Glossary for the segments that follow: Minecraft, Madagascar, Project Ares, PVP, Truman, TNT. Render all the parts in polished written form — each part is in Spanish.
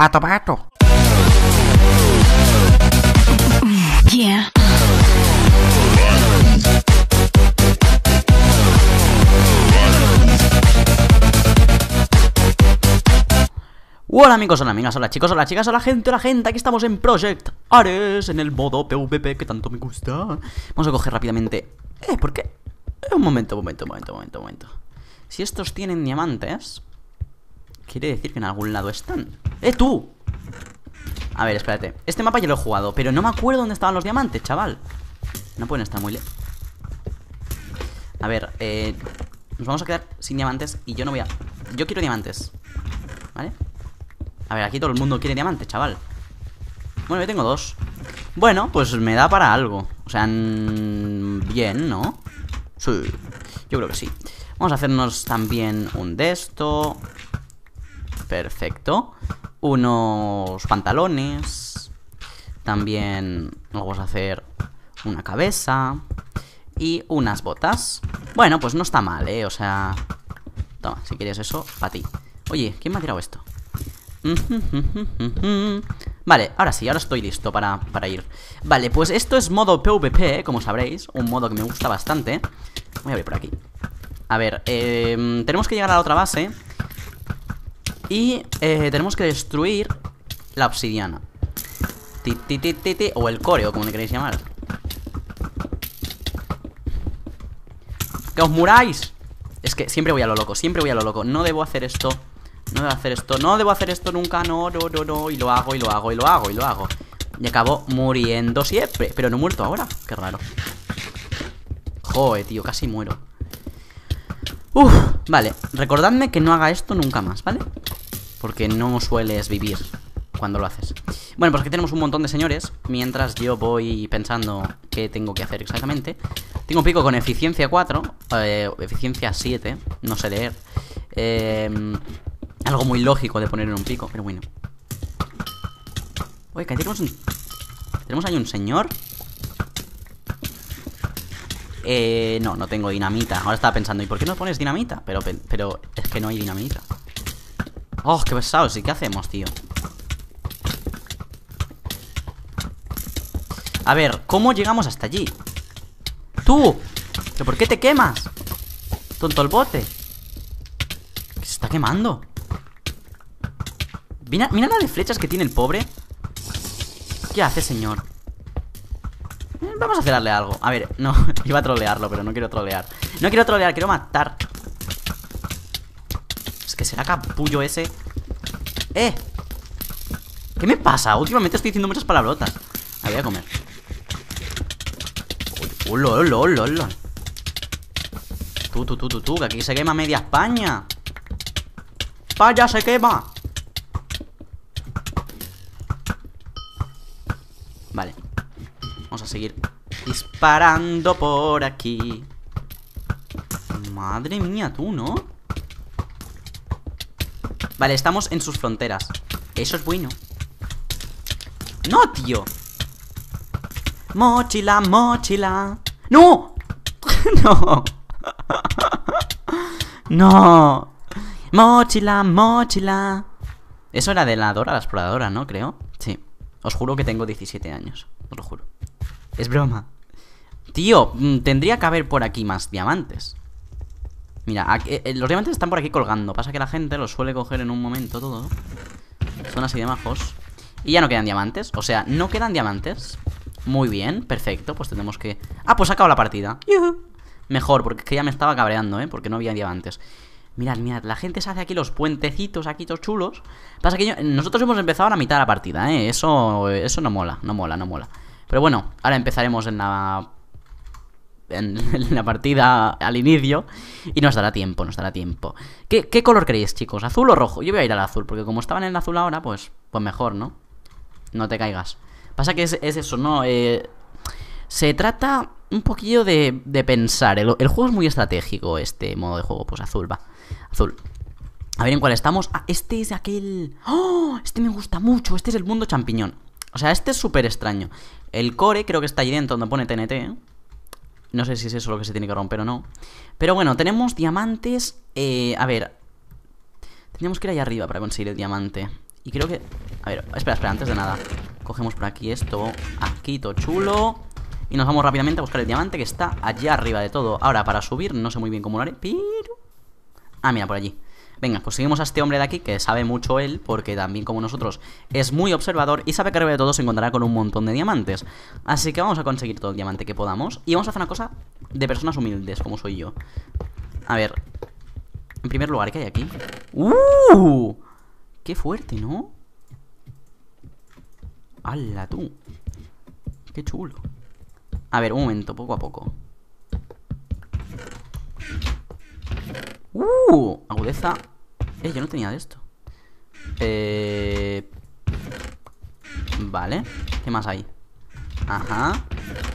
Pato. Yeah. Hola amigos, hola amigas, hola chicos, hola chicas, hola gente, aquí estamos en Project Ares, en el modo PvP que tanto me gusta. Vamos a coger rápidamente... ¿por qué? Un momento. Si estos tienen diamantes, quiere decir que en algún lado están. ¡Tú! A ver, espérate, este mapa ya lo he jugado, pero no me acuerdo dónde estaban los diamantes, chaval. No pueden estar muy lejos. A ver, nos vamos a quedar sin diamantes y yo no voy a... Yo quiero diamantes, ¿vale? A ver, aquí todo el mundo quiere diamantes, chaval. Bueno, yo tengo dos. Bueno, pues me da para algo. O sea, bien, ¿no? Sí, yo creo que sí. Vamos a hacernos también un de esto. Perfecto. Unos pantalones. También vamos a hacer una cabeza. Y unas botas. Bueno, pues no está mal, ¿eh? O sea... Toma, si quieres eso, para ti. Oye, ¿quién me ha tirado esto? Vale, ahora sí, ahora estoy listo para ir. Vale, pues esto es modo PvP, como sabréis. Un modo que me gusta bastante. Voy a abrir por aquí. A ver, tenemos que llegar a la otra base. Y tenemos que destruir la obsidiana. O el coreo, como le queréis llamar. ¡Que os muráis! Es que siempre voy a lo loco, No debo hacer esto. No debo hacer esto nunca, no. Y lo hago. Y acabo muriendo siempre. Pero no he muerto ahora, qué raro. Joder, tío, casi muero. Uff, vale, recordadme que no haga esto nunca más, ¿vale? Porque no sueles vivir cuando lo haces. Bueno, pues aquí tenemos un montón de señores. Mientras yo voy pensando qué tengo que hacer exactamente. Tengo un pico con eficiencia 4, eficiencia 7, no sé leer. Algo muy lógico de poner en un pico, pero bueno. Oye, que tenemos un... ¿Tenemos ahí un señor? No tengo dinamita. Ahora estaba pensando, ¿y por qué no pones dinamita? Pero es que no hay dinamita. ¡Oh, qué pesados! ¿Y qué hacemos, tío? A ver, ¿cómo llegamos hasta allí? ¡Tú! ¿Pero por qué te quemas? Tonto el bote. ¿Qué se está quemando? Mira, mira la de flechas que tiene el pobre. ¿Qué hace, señor? Vamos a hacerle algo. A ver, no, iba a trolearlo, pero no quiero trolear. No quiero trolear, quiero matar. Es que será capullo ese. ¿Qué me pasa? Últimamente estoy diciendo muchas palabrotas. Ahí voy a comer. Hola. Tú, que aquí se quema media España. España se quema. Vale, vamos a seguir disparando por aquí. Madre mía, tú, ¿no? Vale, estamos en sus fronteras. Eso es bueno. ¡No, tío! Mochila. ¡No! ¡No! ¡No! Mochila. Eso era de la Dora la exploradora, ¿no? Creo. Sí. Os juro que tengo 17 años, os lo juro. Es broma. Tío, tendría que haber por aquí más diamantes. Mira, aquí, los diamantes están por aquí colgando. Pasa que la gente los suele coger en un momento todo. Son así de majos. Y ya no quedan diamantes, o sea, no quedan diamantes. Muy bien, perfecto, pues tenemos que... Ah, pues acabo la partida. ¡Yuhu! Mejor, porque es que ya me estaba cabreando, porque no había diamantes. Mirad, la gente se hace aquí los puentecitos, aquí todos chulos. Pasa que nosotros hemos empezado a la mitad de la partida, Eso no mola. Pero bueno, ahora empezaremos en la partida al inicio. Y nos dará tiempo. ¿Qué color creéis, chicos? ¿Azul o rojo? Yo voy a ir al azul, porque como estaban en el azul ahora, pues mejor, ¿no? No te caigas. Pasa que es eso, ¿no? Se trata un poquillo de pensar. El juego es muy estratégico, este modo de juego. Pues azul, va. Azul. A ver en cuál estamos. Ah, este es aquel... ¡Oh! Este me gusta mucho. Este es el mundo champiñón. O sea, este es súper extraño. El core creo que está allí dentro, donde pone TNT, ¿eh? No sé si es eso lo que se tiene que romper o no. Pero bueno, tenemos diamantes. A ver, tenemos que ir allá arriba para conseguir el diamante. Y creo que... A ver, espera, antes de nada cogemos por aquí esto, aquí todo chulo. Y nos vamos rápidamente a buscar el diamante que está allá arriba de todo. Ahora, para subir, no sé muy bien cómo lo haré, pero... ah, mira, por allí. Venga, pues seguimos a este hombre de aquí, que sabe mucho él, porque también como nosotros es muy observador y sabe que arriba de todo se encontrará con un montón de diamantes. Así que vamos a conseguir todo el diamante que podamos. Y vamos a hacer una cosa de personas humildes, como soy yo. A ver, en primer lugar, ¿qué hay aquí? ¡Uh! ¡Qué fuerte!, ¿no? ¡Hala, tú! ¡Qué chulo! A ver, un momento, poco a poco. Agudeza. Yo no tenía de esto. Vale. ¿Qué más hay?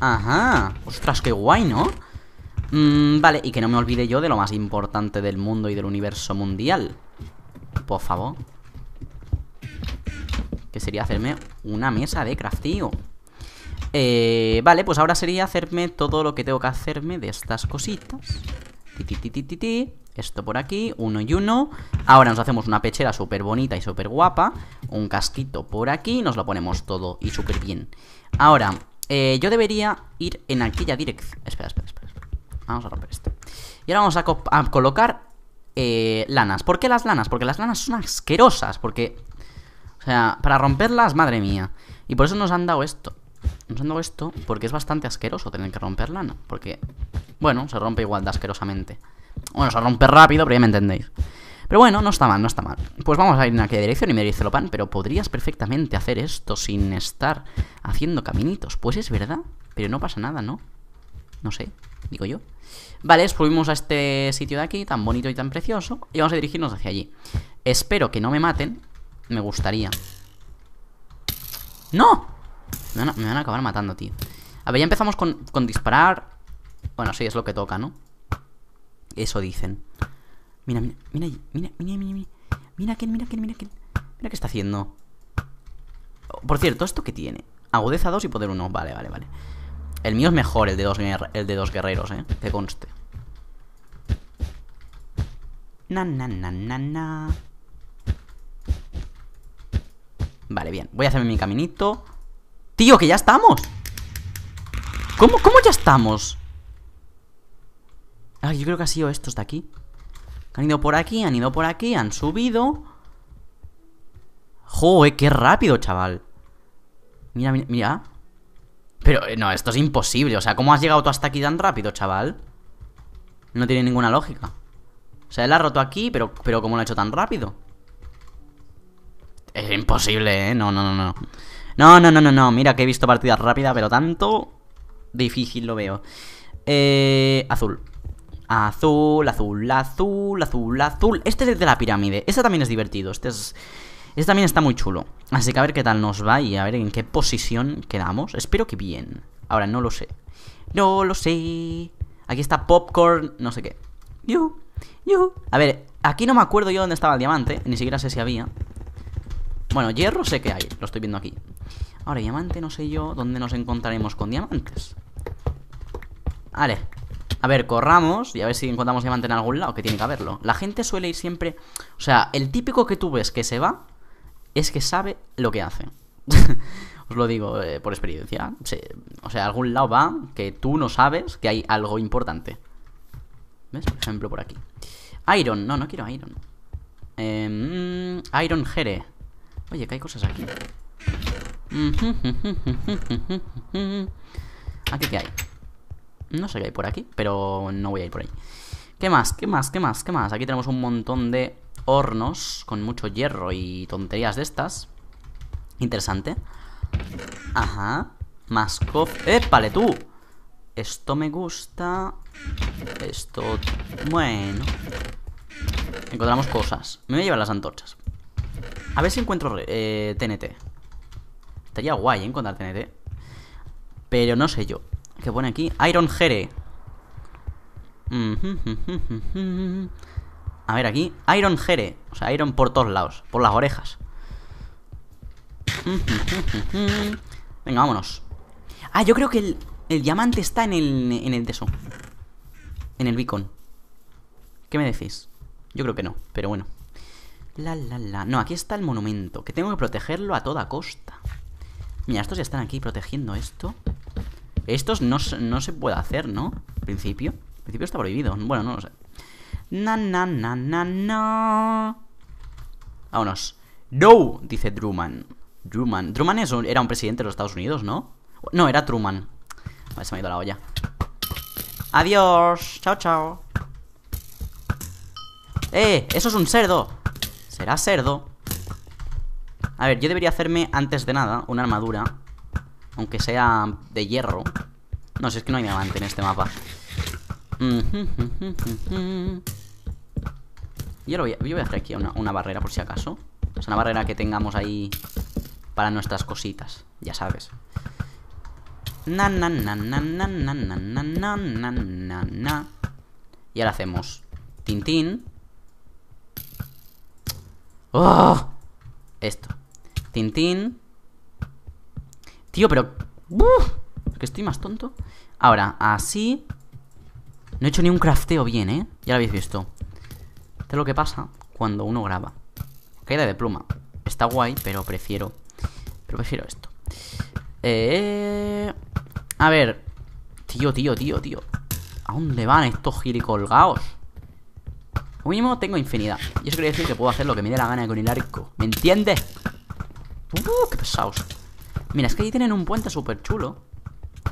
Ajá. Ostras, qué guay, ¿no? Vale, y que no me olvide yo de lo más importante del mundo y del universo mundial. Por favor. Que sería hacerme una mesa de craftío. Vale, pues ahora sería hacerme todo lo que tengo que hacerme de estas cositas. Esto por aquí, uno y uno. Ahora nos hacemos una pechera súper bonita y súper guapa. Un casquito por aquí, nos lo ponemos todo y súper bien. Ahora, yo debería ir en aquella dirección. Espera. Vamos a romper esto. Y ahora vamos a colocar lanas. ¿Por qué las lanas? Porque las lanas son asquerosas. Porque, o sea, para romperlas, madre mía. Y por eso nos han dado esto. Nos han dado esto porque es bastante asqueroso tener que romper lana. Porque, bueno, se rompe igual de asquerosamente. Bueno, se rompe rápido, pero ya me entendéis. Pero bueno, no está mal, no está mal. Pues vamos a ir en aquella dirección y me dice Lopan, pero podrías perfectamente hacer esto sin estar haciendo caminitos. Pues es verdad, pero no pasa nada, ¿no? No sé, digo yo. Vale, subimos a este sitio de aquí, tan bonito y tan precioso, y vamos a dirigirnos hacia allí. Espero que no me maten. Me gustaría. ¡No! Me van a acabar matando, tío. A ver, ya empezamos con disparar. Bueno, sí, es lo que toca, ¿no? Eso dicen. Mira. Mira quién. Mira qué está haciendo. Por cierto, ¿esto qué tiene? Agudeza 2 y poder 1. Vale. El mío es mejor, el de dos guerreros, ¿eh? Que conste. Vale, bien. Voy a hacerme mi caminito. Tío, que ya estamos. ¿Cómo ya estamos? Ah, yo creo que ha sido estos de aquí. Han ido por aquí, han subido. Joder, qué rápido, chaval. Mira. Pero, no, esto es imposible. O sea, ¿cómo has llegado tú hasta aquí tan rápido, chaval? No tiene ninguna lógica. O sea, él ha roto aquí, pero ¿cómo lo ha hecho tan rápido? Es imposible, ¿eh? No. No, mira que he visto partidas rápidas, pero tanto difícil lo veo. Azul. Este es el de la pirámide. Este también es divertido. Este también está muy chulo. Así que a ver qué tal nos va y a ver en qué posición quedamos. Espero que bien. Ahora no lo sé. Aquí está popcorn, no sé qué. A ver, aquí no me acuerdo yo dónde estaba el diamante. Ni siquiera sé si había. Bueno, hierro sé que hay, lo estoy viendo aquí. Ahora, diamante, no sé yo dónde nos encontraremos con diamantes. Vale. A ver, corramos y a ver si encontramos diamante en algún lado, que tiene que haberlo. La gente suele ir siempre... O sea, el típico que tú ves que se va es que sabe lo que hace. Os lo digo por experiencia. O sea, algún lado va que tú no sabes que hay algo importante. ¿Ves? Por ejemplo, por aquí. Iron. No quiero iron. Iron Jere. Oye, que hay cosas aquí. ¿Aquí qué hay? No sé qué hay por aquí, pero no voy a ir por ahí. ¿Qué más? Aquí tenemos un montón de hornos con mucho hierro y tonterías de estas. Interesante. Ajá. Más cofre. ¡Épale, tú! Esto me gusta. Esto... Bueno. Encontramos cosas. Me voy a llevar las antorchas. A ver si encuentro TNT. Estaría guay encontrar TNT. Pero no sé yo. ¿Qué pone aquí? Iron Jere. A ver aquí. Iron Jere. O sea, Iron por todos lados. Por las orejas. Venga, vámonos. Ah, yo creo que el diamante está en el de eso. En el beacon. ¿Qué me decís? Yo creo que no, pero bueno. La, la, la. No, aquí está el monumento, que tengo que protegerlo a toda costa. Mira, estos ya están aquí protegiendo esto. Estos no se puede hacer, ¿no? En principio. En principio está prohibido. Bueno, no lo sé. Na, na, na, na, na. Vámonos. No, dice Truman. Truman. Truman era un presidente de los Estados Unidos, ¿no? No, era Truman. Vale, se me ha ido la olla. Adiós. Chao, chao. Eso es un cerdo. Será cerdo. A ver, yo debería hacerme antes de nada una armadura. Aunque sea de hierro. No sé, es que no hay diamante en este mapa. Yo voy a hacer aquí una barrera por si acaso. Es una barrera que tengamos ahí para nuestras cositas, ya sabes. Na na na na na na na na na na na na. Y ahora hacemos Tintín. ¡Oh! Esto. Tintín. Tío, pero... Es que estoy más tonto. Ahora, así. No he hecho ni un crafteo bien, ¿eh? Ya lo habéis visto. Esto es lo que pasa cuando uno graba. Caída de pluma. Está guay, pero prefiero... esto. A ver. Tío. ¿A dónde van estos gilicolgaos? Como mínimo tengo infinidad. Y eso quiere decir que puedo hacer lo que me dé la gana con el arco. ¿Me entiendes? Qué pesados. Mira, es que ahí tienen un puente súper chulo.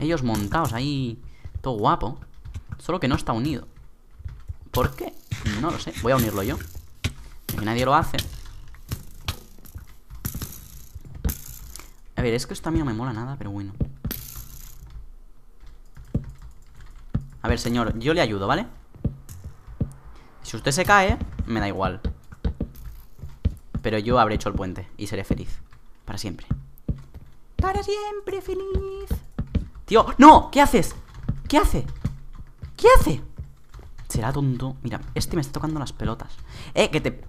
Ellos montados ahí. Todo guapo. Solo que no está unido. ¿Por qué? No lo sé. Voy a unirlo yo. Que nadie lo hace. A ver, es que esto a mí no me mola nada, pero bueno. A ver, señor, yo le ayudo, ¿vale? Si usted se cae, me da igual. Pero yo habré hecho el puente y seré feliz. Para siempre. Para siempre feliz. Tío, no, ¿qué haces? ¿Qué hace? ¿Qué hace? Será tonto. Mira, este me está tocando las pelotas. Que te...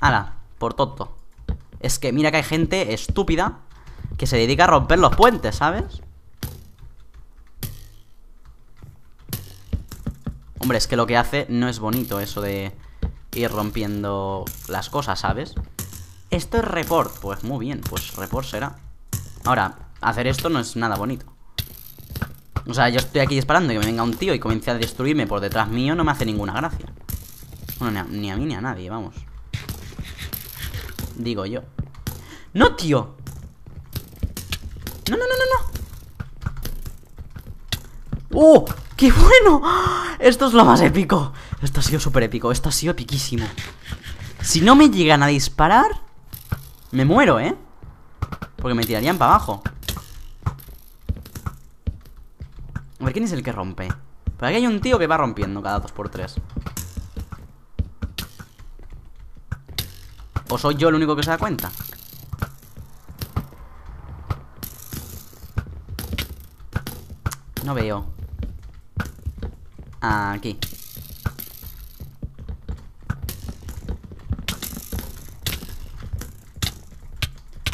Ala, por tonto. Es que mira que hay gente estúpida que se dedica a romper los puentes, ¿sabes? Hombre, es que lo que hace no es bonito eso de ir rompiendo las cosas, ¿sabes? Esto es report, pues muy bien, pues report será. Ahora, hacer esto no es nada bonito. O sea, yo estoy aquí disparando y que me venga un tío y comience a destruirme por detrás mío, no me hace ninguna gracia. Bueno, ni a mí ni a nadie, vamos. Digo yo. ¡No, tío! ¡No! ¡Oh! ¡Qué bueno! Esto es lo más épico. Esto ha sido súper épico, esto ha sido epiquísimo. Si no me llegan a disparar, me muero, ¿eh? Porque me tirarían para abajo. A ver, ¿quién es el que rompe? Por aquí hay un tío que va rompiendo cada 2x3. ¿O soy yo el único que se da cuenta? No veo. Aquí.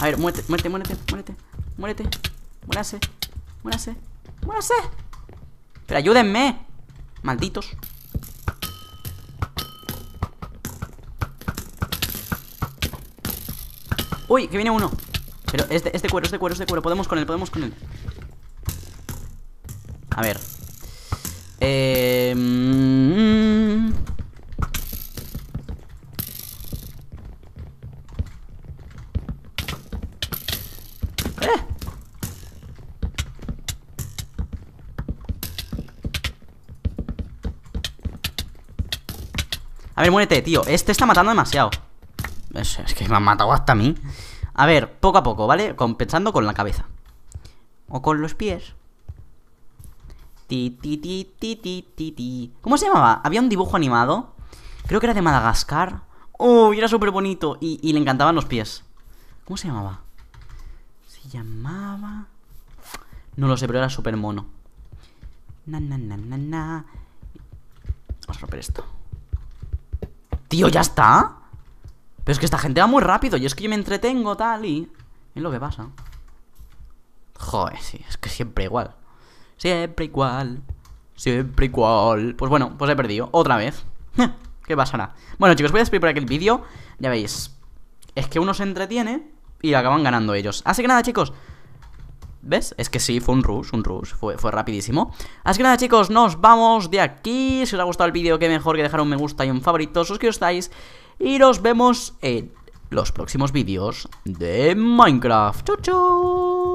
A ver, muérete. Muérase. Pero ayúdenme, malditos. Uy, que viene uno. Pero es de cuero. Podemos con él. A ver. A ver, muérete, tío. Este está matando demasiado. Es que me han matado hasta a mí. A ver, poco a poco, ¿vale? Compensando con la cabeza. O con los pies. ¿Cómo se llamaba? Había un dibujo animado. Creo que era de Madagascar. ¡Oh! Y era súper bonito. Y le encantaban los pies. ¿Cómo se llamaba? No lo sé, pero era súper mono. Vamos a romper esto. Tío, ya está. Pero es que esta gente va muy rápido. Y es que yo me entretengo, tal, y... Es lo que pasa. Joder, sí, es que siempre igual. Pues bueno, pues he perdido otra vez. ¿Qué pasa nada? Bueno, chicos, voy a despedir por aquí el vídeo. Ya veis, es que uno se entretiene y lo acaban ganando ellos. Así que nada, chicos. ¿Ves? Es que sí, fue un rush, fue rapidísimo. Así que nada, chicos, nos vamos de aquí. Si os ha gustado el vídeo, qué mejor que dejar un me gusta y un favorito, suscribiros y nos vemos en los próximos vídeos de Minecraft. ¡Chau, chau!